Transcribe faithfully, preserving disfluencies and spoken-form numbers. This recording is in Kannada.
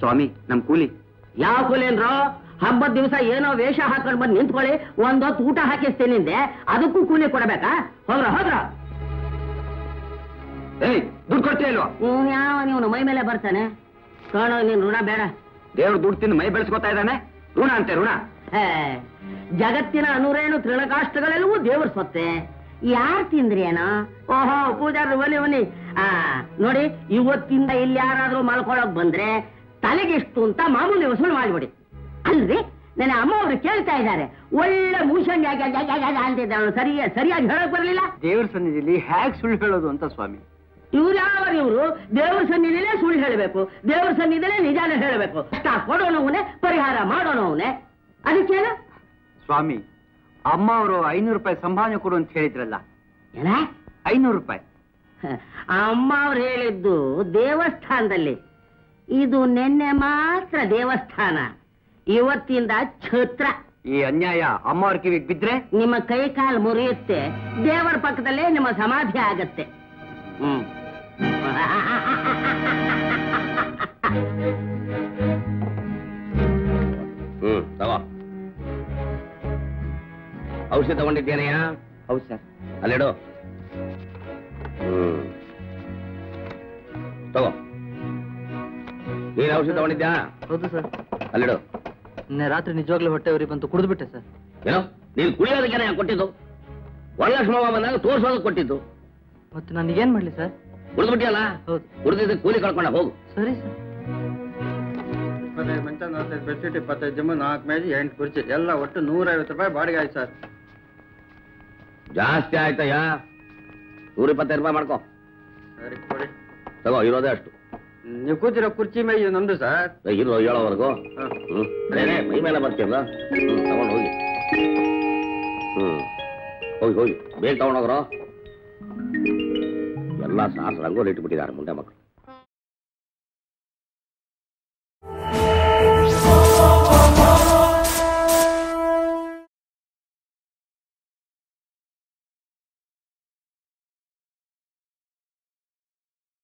ಸ್ವಾಮಿ ನಮ್ ಕೂಲಿ ಯಾವ ಕೂಲೇನ್ರೋ ಹಬ್ಬದ ದಿವಸ ಏನೋ ವೇಷ ಹಾಕೊಂಡು ಬಂದು ನಿಂತ್ಕೊಳ್ಳಿ ಒಂದೊತ್ತು ಊಟ ಹಾಕಿಸ್ತೇನೆಂದೆ ಅದಕ್ಕೂ ಕೂಲಿ ಕೊಡಬೇಕಾ ಹೋಗ್ರ ಹೋಗ್ರ ಏಯ್ ದುಡ್ಡು ಕೊಟ್ಟೆ ಇಲ್ವಾ ಯಾವ ನೀವು ಮೈ ಮೇಲೆ ಬರ್ತಾನೆ ಕಾಣೋ ನೀನು ಋಣ ಬೇಡ ದೇವ್ರು ದುಡ್ಡು ತಿಂದು ಮೈ ಬೆಳೆಸ್ಕೊತಾ ಇದ್ದಾನೆ ಋಣ ಅಂತೆ ಋಣ ಜಗತ್ತಿನ ಅನುರೇಣು ತೃಣಕಾಷ್ಟಗಳೆಲ್ಲವೂ ದೇವ್ರ ಸೊತ್ತೆ ಯಾರು ತಿಂದ್ರಿ ಅಣ್ಣ ಓಹೋ ಪೂಜಾರು ಒಲಿ ಒಲಿ ಆ ನೋಡಿ ಇವತ್ತಿಂದ ಇಲ್ಲಿ ಯಾರಾದ್ರೂ ಮಲ್ಕೊಳಕ್ ಬಂದ್ರೆ ತಲೆಗೆಷ್ಟು ಅಂತ ಮಾಮೂಲಿ ವಸೂಲು ಮಾಡ್ಬಿಡಿ ಅಲ್ರಿ ನನ್ನ ಅಮ್ಮ ಅವರು ಕೇಳ್ತಾ ಇದ್ದಾರೆ ಒಳ್ಳೆ ಮೂಷಂಗಿ ಅಂತಿದ್ದಾಳು ಸರಿಯ ಸರಿಯಾಗಿ ಹೇಳಕ್ ಬರ್ಲಿಲ್ಲ ದೇವ್ರ ಸನ್ನಿಧಿಲಿ ಹೇಗ್ ಸುಳ್ಳು ಹೇಳೋದು ಅಂತ ಸ್ವಾಮಿ ಇವ್ರು ಯಾರು ಇವ್ರು ದೇವ್ರ ಸನ್ನಿಧಿಲೇ ಸುಳ್ಳು ಹೇಳಬೇಕು ದೇವ್ರ ಸನ್ನಿಧಿಲೇ ನಿಜಾನೇ ಹೇಳಬೇಕು ಕೊಡೋಣವನ್ನೇ ಪರಿಹಾರ ಮಾಡೋಣವನ್ನೇ ಅದಕ್ಕೇನು ಸ್ವಾಮಿ ಅಮ್ಮ ಅವರು ಐನೂರು ರೂಪಾಯಿ ಸಂಭಾವನೆ ಕೊಡು ಅಂತ ಹೇಳಿದ್ರಲ್ಲ ಐನೂರು ರೂಪಾಯಿ ಅಮ್ಮ ಅವ್ರು ಹೇಳಿದ್ದು ದೇವಸ್ಥಾನದಲ್ಲಿ ಇದು ನಿನ್ನೆ ಮಾತ್ರ ದೇವಸ್ಥಾನ ಇವತ್ತಿಂದ ಛತ್ರ ಈ ಅನ್ಯಾಯ ಅಮ್ಮ ಅವ್ರ ಕಿವಿಗೆ ಬಿದ್ರೆ ನಿಮ್ಮ ಕೈ ಕಾಲು ಮುರಿಯುತ್ತೆ ದೇವರ ಪಕ್ಕದಲ್ಲೇ ನಿಮ್ಮ ಸಮಾಧಿ ಆಗತ್ತೆ ಹ್ಮ್ ಔಷಧ ತಗೊಂಡಿದ್ದೇನೆಯಾ ಹೌದು ಸರ್ ಅಲ್ಲಿಡೋ ಹ್ಮ್ ತಗೋ ನೀನ್ ಔಷಧ ತಗೊಂಡಿದ್ಯಾ ಹೌದು ಸರ್ ಅಲ್ಲಿಡೋ ನಿನ್ನೆ ರಾತ್ರಿ ನಿಜವಾಗ್ಲೂ ಹೊಟ್ಟೆ ಉರಿ ಬಂತು ಕುಡಿದ್ಬಿಟ್ಟೆ ಸರ್ ಏನೋ ನೀನ್ ಕುಡಿಯೋದಕ್ಕೆ ಕೊಟ್ಟಿದ್ದು ಒಳ್ಳೆ ಶ್ರಮ ಬಂದಾಗ ತೋರ್ಸೋದಕ್ಕೆ ಕೊಟ್ಟಿದ್ದು ಮತ್ತೆ ನಾನು ಏನ್ ಮಾಡ್ಲಿ ಸರ್ ಕುಡಿದ್ಬಿಟ್ಟಿಯಲ್ಲ ಹೌದು ಕುಡಿದಿದ್ದ ಕೂಲಿ ಕಳ್ಕೊಂಡ ಹೋಗು ಸರಿ ಸರ್ ಇಪ್ಪತ್ತೈದು ಮಂಚ ನಲ್ವತ್ತೈದು ಬೆಡ್ಶೀಟ್ ಇಪ್ಪತ್ತೈದು ಜಿಮ್ ನಾಲ್ಕು ಮೇಜಿ ಎಂಟು ಕುರ್ಚಿ ಎಲ್ಲ ಒಟ್ಟು ನೂರ ಐವತ್ತು ರೂಪಾಯಿ ಬಾಡಿಗೆ ಆಯ್ತು ಸರ್ ಜಾಸ್ತಿ ಆಯ್ತಯ್ಯ ನೂರ ಇಪ್ಪತ್ತೈದು ರೂಪಾಯಿ ಮಾಡ್ಕೊ ಸರಿ ಕೊಡಿ ತಗೋ ಇರೋದೇ ಅಷ್ಟು ನೀವು ಕೂತಿರೋ ಕುರ್ಚಿ ಮೇಯ್ ನಮ್ದು ಸರ್ ಇರೋ ಏಳೋವರೆಗೂ ಅದೇನೆ ಮೈ ಮೇಲೆ ಬರ್ತೀವಲ್ಲ ತಗೊಂಡು ಹೋಗಿ ಹ್ಞೂ ಹೋಗಿ ಹೋಗಿ ಬೇಗ ತಗೊಂಡೋಗ್ರೋ ಎಲ್ಲ ಸಾಸ್ ರಂಗೋಲಿ ಇಟ್ಬಿಟ್ಟಿದ್ದಾರೆ ಮುಂದೆ ಮಕ್ಕಳು